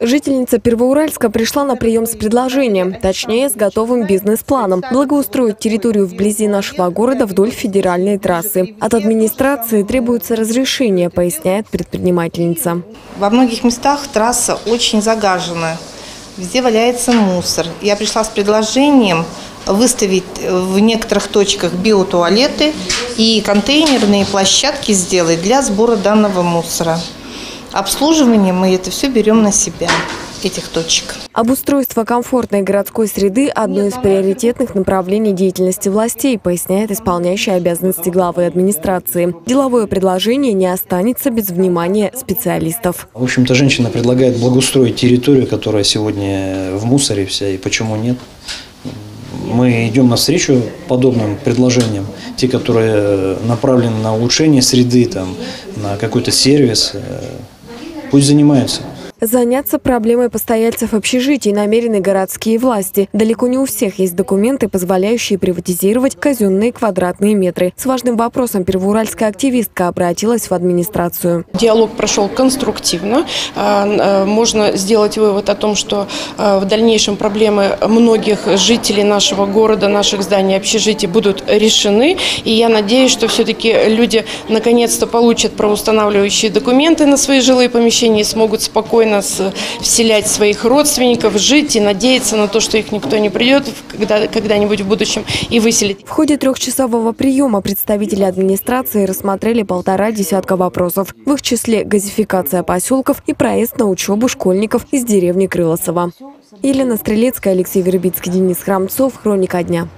Жительница Первоуральска пришла на прием с предложением, точнее, с готовым бизнес-планом – благоустроить территорию вблизи нашего города вдоль федеральной трассы. От администрации требуется разрешение, поясняет предпринимательница. Во многих местах трасса очень загажена, везде валяется мусор. Я пришла с предложением выставить в некоторых точках биотуалеты и контейнерные площадки сделать для сбора данного мусора. Обслуживание мы это все берем на себя, этих точек. Обустройство комфортной городской среды – одно из приоритетных направлений деятельности властей, поясняет исполняющий обязанности главы администрации. Деловое предложение не останется без внимания специалистов. В общем-то, женщина предлагает благоустроить территорию, которая сегодня в мусоре вся, и почему нет? Мы идем навстречу подобным предложениям, те, которые направлены на улучшение среды, там, на какой-то сервис. Пусть занимаются. Заняться проблемой постояльцев общежитий намерены городские власти. Далеко не у всех есть документы, позволяющие приватизировать казенные квадратные метры. С важным вопросом первоуральская активистка обратилась в администрацию. Диалог прошел конструктивно. Можно сделать вывод о том, что в дальнейшем проблемы многих жителей нашего города, наших зданий общежитий будут решены. И я надеюсь, что все-таки люди наконец-то получат правоустанавливающие документы на свои жилые помещения и смогут спокойно нас вселять своих родственников, жить и надеяться на то, что их никто не придет когда-нибудь в будущем и выселить. В ходе трехчасового приема представители администрации рассмотрели 1,5 десятка вопросов. В их числе газификация поселков и проезд на учебу школьников из деревни Крылосова. Елена Стрелецкая, Алексей Горобицкий, Денис Хромцов. Хроника дня.